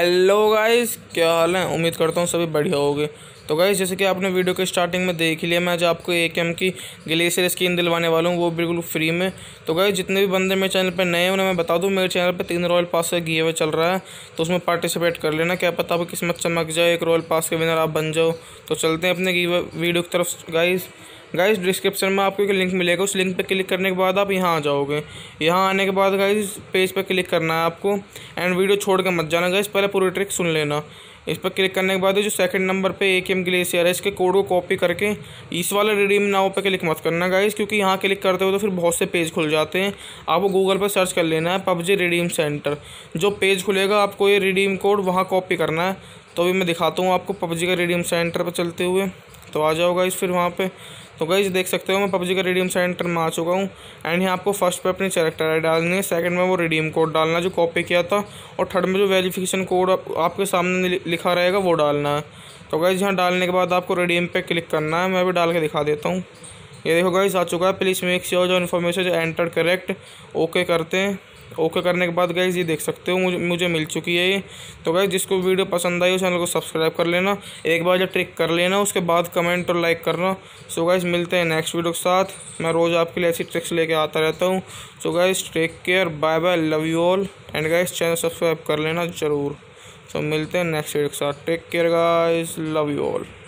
Hello guys, क्या हाल है। उम्मीद करता हूँ सभी बढ़िया होगे। तो गाइस, जैसे कि आपने वीडियो के स्टार्टिंग में देख लिया, मैं आज आपको AKM की ग्लेशियर स्किन दिलवाने वाला हूँ, वो बिल्कुल फ्री में। तो गाइस, जितने भी बंदे मेरे चैनल पर नए हैं उन्हें मैं बता दूँ, मेरे चैनल पर 3 रॉयल पास का गिव चल रहा है, तो उसमें पार्टिसिपेट कर लेना। क्या पता आप किस्मत चमक जाए, एक रॉयल पास के विनर आप बन जाओ। तो चलते हैं अपने वीडियो की तरफ। गाइस डिस्क्रिप्शन में आपको एक लिंक मिलेगा, उस लिंक पर क्लिक करने के बाद आप यहाँ आ जाओगे। यहाँ आने के बाद गाइस पेज पर क्लिक करना है आपको, एंड वीडियो छोड़ के मत जाना गाइस, पहले पूरी ट्रिक सुन लेना। इस पर क्लिक करने के बाद जो सेकंड नंबर पे AKM ग्लेशियर है, इसके कोड को कॉपी करके इस वाले रिडीम नाउ पे क्लिक मत करना गाइस, क्योंकि यहाँ क्लिक करते हो तो फिर बहुत से पेज खुल जाते हैं। आपको गूगल पर सर्च कर लेना है PUBG रिडीम सेंटर, जो पेज खुलेगा आपको ये रिडीम कोड वहाँ कॉपी करना है। तो अभी मैं दिखाता हूँ आपको PUBG का रिडीम सेंटर पर चलते हुए। तो आ जाओ गाइस फिर वहाँ पे। तो गाइस देख सकते हो मैं PUBG का रिडीम सेंटर में आ चुका हूँ, एंड यहाँ आपको फर्स्ट पे अपनी कैरेक्टर आई डालनी है, सेकंड में वो रिडीम कोड डालना जो कॉपी किया था, और थर्ड में जो वेरिफिकेशन कोड आपके सामने लिखा रहेगा वो डालना है। तो गाइस यहाँ डालने के बाद आपको रिडीम पे क्लिक करना है। मैं अभी डाल के दिखा देता हूँ। ये देखो गाइस आ चुका है। प्लीज़ मेक श्योर जो इन्फॉर्मेशन जो एंटर करेक्ट, ओके करते हैं। ओके करने के बाद गाइस ये देख सकते हो मुझे मिल चुकी है ये। तो गाइस जिसको वीडियो पसंद आई हो चैनल को सब्सक्राइब कर लेना, एक बार जब ट्रिक कर लेना उसके बाद कमेंट और लाइक करना। सो गाइस मिलते हैं नेक्स्ट वीडियो के साथ। मैं रोज़ आपके लिए ऐसी ट्रिक्स लेके आता रहता हूँ। So guys take care, bye bye, love you all, and guys channel subscribe कर लेना ज़रूर। सो मिलते हैं नेक्स्ट वीडियो के साथ। Take care guys, love you all.